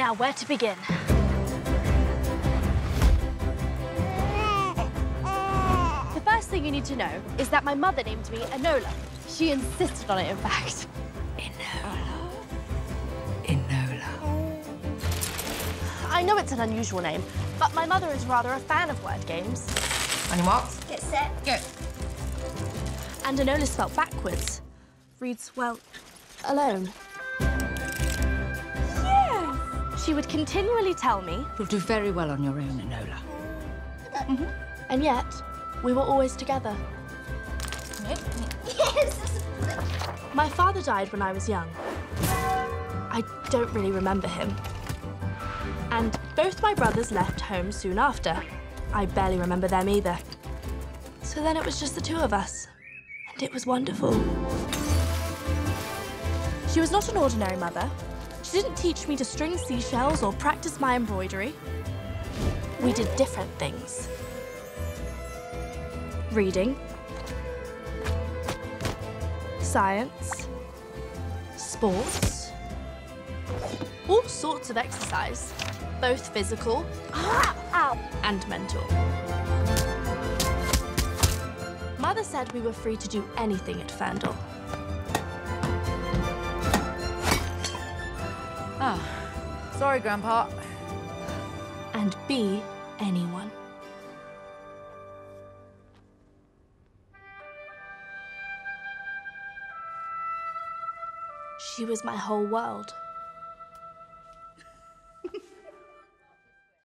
Now, where to begin? The first thing you need to know is that my mother named me Enola. She insisted on it, in fact. Enola. Enola. I know it's an unusual name, but my mother is rather a fan of word games. On your marks. Get set. Go. And Enola spelt backwards reads, well, alone. She would continually tell me... You'll do very well on your own, Enola. Mm-hmm. And yet, we were always together. Yes! My father died when I was young. I don't really remember him. And both my brothers left home soon after. I barely remember them either. So then it was just the two of us. And it was wonderful. She was not an ordinary mother. She didn't teach me to string seashells or practice my embroidery. We did different things. Reading. Science. Sports. All sorts of exercise, both physical and mental. Mother said we were free to do anything at Fandor. Oh, sorry, Grandpa. And be anyone. She was my whole world.